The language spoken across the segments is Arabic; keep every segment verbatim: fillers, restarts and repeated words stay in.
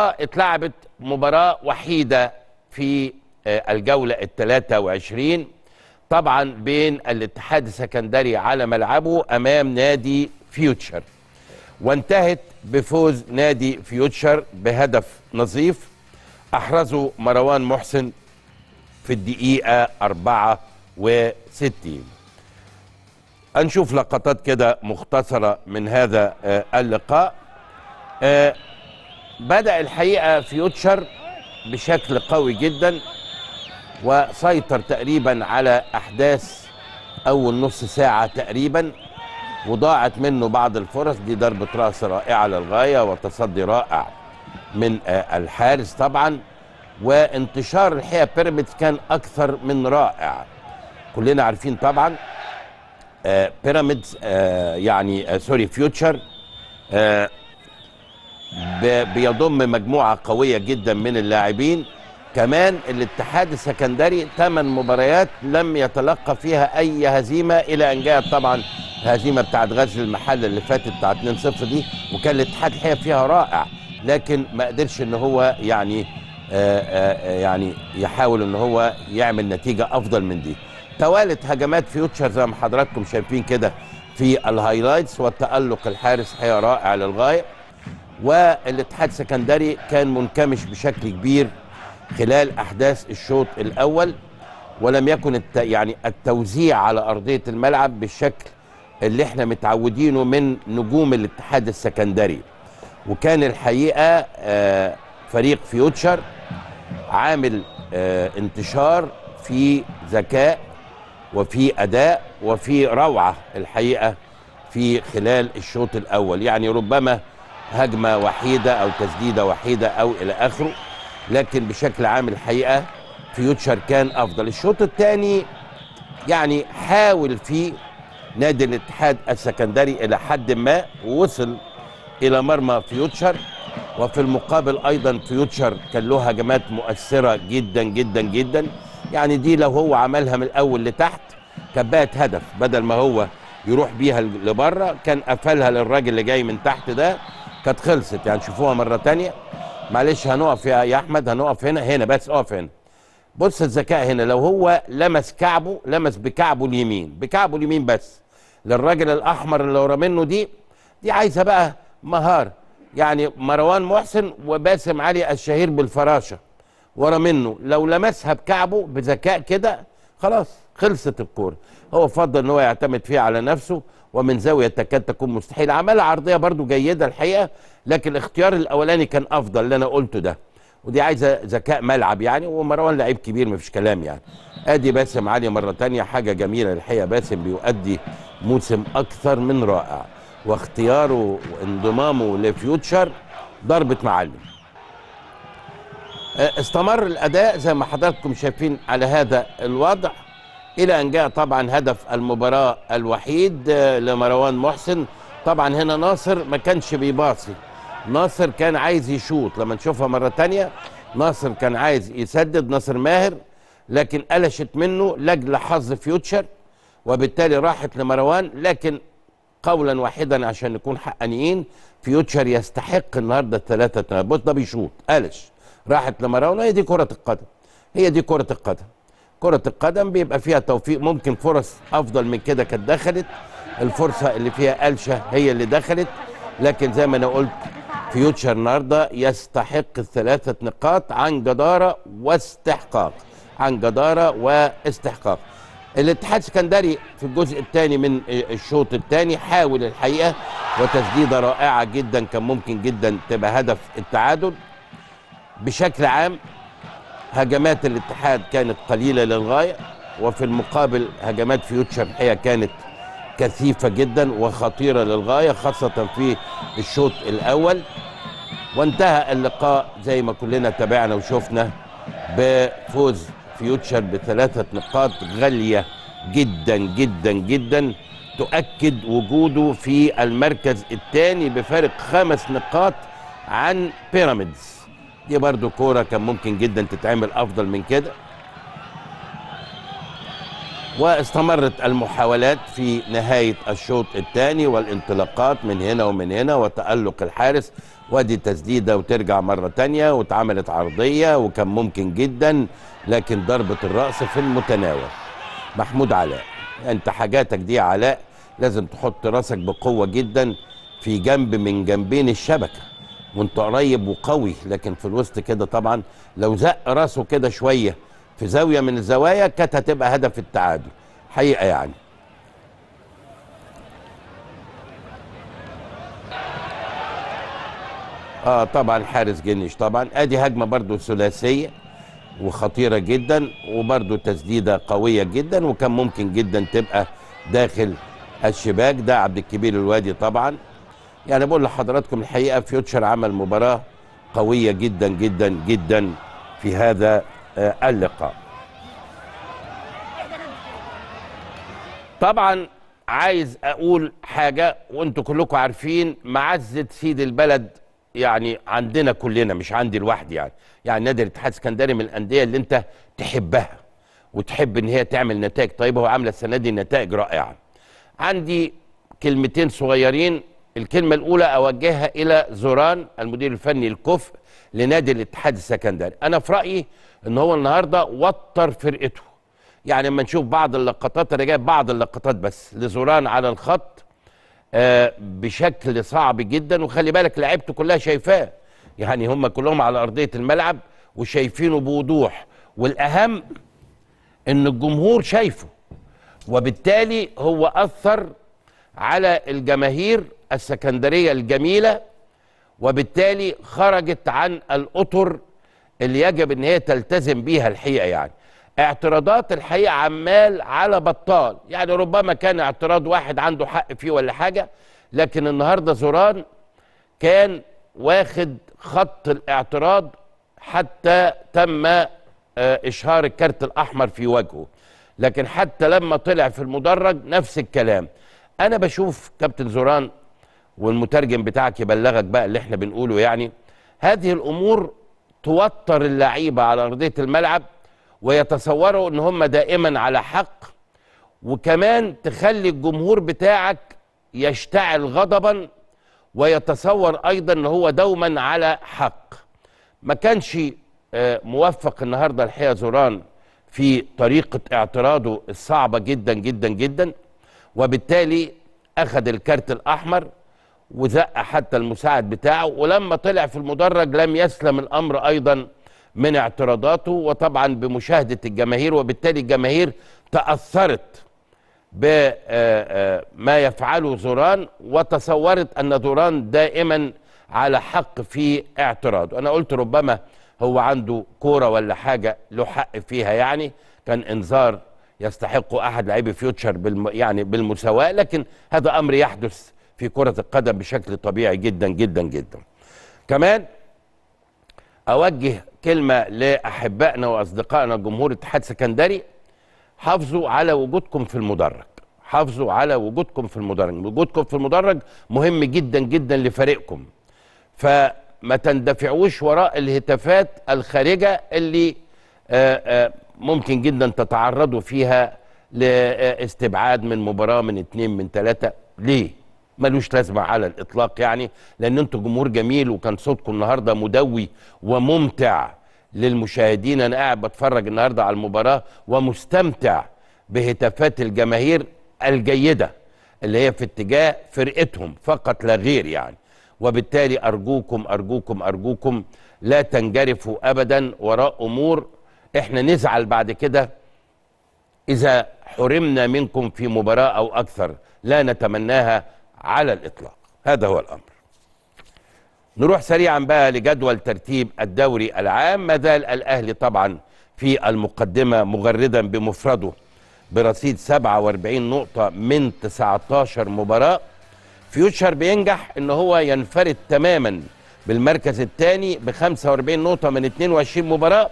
اتلعبت مباراة وحيدة في الجولة الثلاثة وعشرين طبعا بين الاتحاد السكندري على ملعبه أمام نادي فيوتشر، وانتهت بفوز نادي فيوتشر بهدف نظيف أحرزه مروان محسن في الدقيقة أربعة وستين. هنشوف لقطات كده مختصرة من هذا اللقاء. بدأ الحقيقة فيوتشر بشكل قوي جدا وسيطر تقريبا على أحداث أول نص ساعة تقريبا، وضاعت منه بعض الفرص. دي ضربة راس رائعة للغاية وتصدي رائع من الحارس طبعا، وانتشار الحقيقة بيراميدز كان أكثر من رائع. كلنا عارفين طبعا بيراميدز يعني سوري فيوتشر بيضم مجموعة قوية جدا من اللاعبين. كمان الاتحاد السكندري ثمان مباريات لم يتلقى فيها أي هزيمة، إلى أن جاءت طبعا الهزيمة بتاعت غزل المحلة اللي فاتت بتاعت اثنين صفر دي، وكان الاتحاد الحقيقة فيها رائع، لكن ما قدرش إن هو يعني آآ آآ يعني يحاول إن هو يعمل نتيجة أفضل من دي. توالت هجمات فيوتشر زي ما حضراتكم شايفين كده في الهايلايتس، والتألق الحارس حقيقة رائع للغاية. والاتحاد السكندري كان منكمش بشكل كبير خلال احداث الشوط الاول، ولم يكن الت... يعني التوزيع على ارضيه الملعب بالشكل اللي احنا متعودينه من نجوم الاتحاد السكندري. وكان الحقيقه آه فريق فيوتشر عامل آه انتشار في ذكاء وفي اداء وفي روعه الحقيقه في خلال الشوط الاول، يعني ربما هجمة وحيدة أو تسديدة وحيدة أو إلى آخره، لكن بشكل عام الحقيقة فيوتشر كان أفضل. الشوط الثاني يعني حاول فيه نادي الاتحاد السكندري إلى حد ما، ووصل إلى مرمى فيوتشر، وفي المقابل أيضا فيوتشر كان له هجمات مؤثرة جدا جدا جدا. يعني دي لو هو عملها من الأول لتحت كان بقت هدف، بدل ما هو يروح بيها لبره كان قفلها للراجل اللي جاي من تحت ده، كانت خلصت. يعني شوفوها مرة تانية، معلش هنقف يا أحمد، هنقف هنا هنا بس، أقف هنا. بص الذكاء هنا، لو هو لمس كعبه، لمس بكعبه اليمين، بكعبه اليمين بس للراجل الأحمر اللي ورا منه. دي دي عايزة بقى مهارة، يعني مروان محسن وباسم علي الشهير بالفراشة ورا منه، لو لمسها بكعبه بذكاء كده خلاص خلصت الكورة. هو فضل إن هو يعتمد فيها على نفسه ومن زاوية تكاد تكون مستحيل. عمل عرضية برضو جيدة الحقيقة، لكن الاختيار الأولاني كان أفضل اللي أنا قلته ده، ودي عايزة ذكاء ملعب يعني، ومروان لعيب كبير مفيش كلام يعني. أدي باسم علي مرة تانية، حاجة جميلة الحقيقة. باسم بيؤدي موسم أكثر من رائع، واختياره وانضمامه لفيوتشر ضربة معلم. استمر الأداء زي ما حضراتكم شايفين على هذا الوضع، إلى أن جاء طبعا هدف المباراة الوحيد لمروان محسن. طبعا هنا ناصر ما كانش بيباصي، ناصر كان عايز يشوط. لما نشوفها مرة تانية ناصر كان عايز يسدد ناصر ماهر، لكن قلشت منه لجل حظ فيوتشر، وبالتالي راحت لمروان. لكن قولا واحدا عشان نكون حقانيين، فيوتشر يستحق النهارده الثلاثة تنبوت. ده بيشوط، قلش، راحت لمروان. هي دي كرة القدم، هي دي كرة القدم. كرة القدم بيبقى فيها توفيق، ممكن فرص أفضل من كده كانت دخلت، الفرصة اللي فيها قلشة هي اللي دخلت. لكن زي ما أنا قلت فيوتشر النهارده يستحق الثلاثة نقاط عن جدارة واستحقاق، عن جدارة واستحقاق. الاتحاد السكندري في الجزء الثاني من الشوط الثاني حاول الحقيقة، وتسديدة رائعة جدا كان ممكن جدا تبقى هدف التعادل. بشكل عام هجمات الاتحاد كانت قليلة للغاية، وفي المقابل هجمات فيوتشر الحقيقة كانت كثيفة جدا وخطيرة للغاية، خاصة في الشوط الأول. وانتهى اللقاء زي ما كلنا تابعنا وشفنا بفوز فيوتشر بثلاثة نقاط غالية جدا جدا جدا، تؤكد وجوده في المركز الثاني بفارق خمس نقاط عن بيراميدز. دي برضو كورة كان ممكن جدا تتعمل أفضل من كده. واستمرت المحاولات في نهاية الشوط الثاني والانطلاقات من هنا ومن هنا، وتألق الحارس وادي التسديده وترجع مره ثانيه واتعملت عرضيه وكان ممكن جدا، لكن ضربه الراس في المتناول. محمود علاء، انت حاجاتك دي يا علاء لازم تحط راسك بقوه جدا في جنب من جنبين الشبكه وانت قريب وقوي، لكن في الوسط كده طبعا لو زق راسه كده شويه في زاويه من الزوايا كانت هتبقى هدف التعادل حقيقه يعني. اه طبعا حارس جنش طبعا. ادي هجمه برضو ثلاثيه وخطيره جدا وبرضو تسديده قويه جدا وكان ممكن جدا تبقى داخل الشباك. ده عبد الكبير الوادي طبعا. يعني بقول لحضراتكم الحقيقه فيوتشر عمل مباراه قويه جدا جدا جدا في هذا اللقاء. طبعا عايز اقول حاجه وانتم كلكم عارفين معزه سيد البلد، يعني عندنا كلنا مش عندي لوحدي، يعني يعني نادي الاتحاد السكندري من الانديه اللي انت تحبها وتحب ان هي تعمل نتائج طيبه وعامله السنه دي نتائج رائعه. عندي كلمتين صغيرين. الكلمه الاولى اوجهها الى زوران المدير الفني الكفء لنادي الاتحاد السكندري. انا في رايي ان هو النهارده وتر فرقته، يعني اما نشوف بعض اللقطات، انا جايب بعض اللقطات بس لزوران على الخط آه بشكل صعب جدا. وخلي بالك لعيبته كلها شايفاه، يعني هم كلهم على ارضيه الملعب وشايفينه بوضوح، والاهم ان الجمهور شايفه، وبالتالي هو اثر على الجماهير السكندريه الجميله، وبالتالي خرجت عن الاطر اللي يجب ان هي تلتزم بيها الحقيقه. يعني اعتراضات الحقيقه عمال على بطال، يعني ربما كان اعتراض واحد عنده حق فيه ولا حاجه، لكن النهارده زوران كان واخد خط الاعتراض حتى تم اشهار الكارت الاحمر في وجهه، لكن حتى لما طلع في المدرج نفس الكلام. انا بشوف كابتن زوران والمترجم بتاعك يبلغك بقى اللي احنا بنقوله، يعني هذه الامور توتر اللعيبه على ارضيه الملعب ويتصوروا ان هم دائما على حق، وكمان تخلي الجمهور بتاعك يشتعل غضبا ويتصور ايضا ان هو دوما على حق. ما كانش موفق النهارده الحقيقه زوران في طريقه اعتراضه الصعبه جدا جدا جدا، وبالتالي اخذ الكارت الاحمر وزق حتى المساعد بتاعه، ولما طلع في المدرج لم يسلم الامر ايضا من اعتراضاته وطبعا بمشاهده الجماهير، وبالتالي الجماهير تاثرت بما يفعله زوران وتصورت ان زوران دائما على حق في اعتراضه. انا قلت ربما هو عنده كوره ولا حاجه له حق فيها، يعني كان انذار يستحق احد لاعبي فيوتشر بالم... يعني بالمساواه، لكن هذا امر يحدث في كره القدم بشكل طبيعي جدا جدا جدا. كمان اوجه كلمه لاحبائنا واصدقائنا جمهور الاتحاد السكندري، حافظوا على وجودكم في المدرج، حافظوا على وجودكم في المدرج، وجودكم في المدرج مهم جدا جدا لفريقكم، فما تندفعوش وراء الهتافات الخارجه اللي آآ آآ ممكن جدا تتعرضوا فيها لاستبعاد من مباراه من اتنين من ثلاثه. ليه؟ ملوش لازمه على الاطلاق، يعني لان انتوا جمهور جميل وكان صوتكم النهارده مدوي وممتع للمشاهدين. انا قاعد بتفرج النهارده على المباراه ومستمتع بهتافات الجماهير الجيده اللي هي في اتجاه فرقتهم فقط لا غير يعني، وبالتالي ارجوكم ارجوكم ارجوكم لا تنجرفوا ابدا وراء امور احنا نزعل بعد كده اذا حرمنا منكم في مباراه او اكثر، لا نتمناها على الاطلاق. هذا هو الامر. نروح سريعا بقى لجدول ترتيب الدوري العام. ما زال الاهلي طبعا في المقدمه مغردا بمفرده برصيد سبعة وأربعين نقطه من تسعة عشر مباراه. فيوتشر بينجح ان هو ينفرد تماما بالمركز الثاني ب خمسة وأربعين نقطه من اثنين وعشرين مباراه،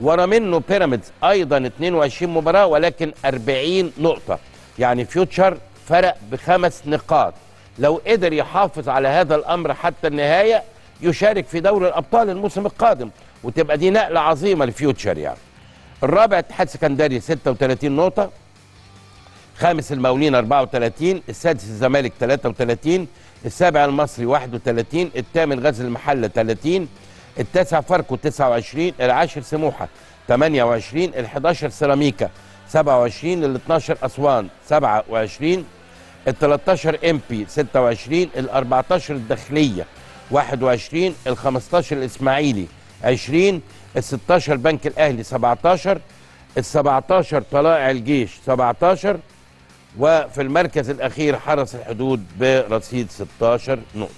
ورا منه بيراميدز ايضا اثنين وعشرين مباراه ولكن أربعين نقطه، يعني فيوتشر فرق بخمس نقاط. لو قدر يحافظ على هذا الامر حتى النهايه يشارك في دوري الابطال الموسم القادم، وتبقى دي نقله عظيمه لفيوتشر. يعني الرابع الاتحاد السكندري ستة وثلاثين نقطه، خامس المقاولين أربعة وثلاثين، السادس الزمالك ثلاثة وثلاثين، السابع المصري واحد وثلاثين، الثامن غزل المحلة ثلاثين، التاسع فاركو تسعة وعشرين، العاشر سموحة ثمانية وعشرين، الحداشر سيراميكا سبعة وعشرين، الاتناشر أسوان سبعة وعشرين، التلاتاشر إنبي ستة وعشرين، الأربعتاشر الداخلية واحد وعشرين، الخمستاشر الإسماعيلي عشرين، الستاشر بنك الأهلي سبعتاشر، السبعتاشر طلائع الجيش سبعتاشر، وفي المركز الأخير حرس الحدود برصيد ستاشر نقطة.